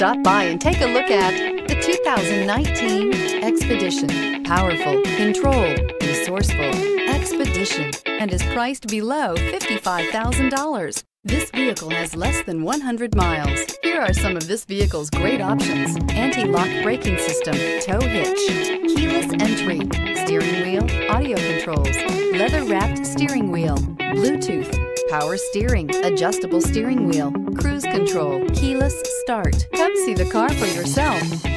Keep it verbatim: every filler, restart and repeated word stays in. Stop by and take a look at the two thousand nineteen Expedition. Powerful, controlled, resourceful, Expedition, and is priced below fifty-five thousand dollars. This vehicle has less than one hundred miles. Here are some of this vehicle's great options: anti-lock braking system, tow hitch, keyless entry, steering wheel audio controls, leather-wrapped steering wheel, Bluetooth, power steering, adjustable steering wheel, cruise control, keyless start. Come see the car for yourself.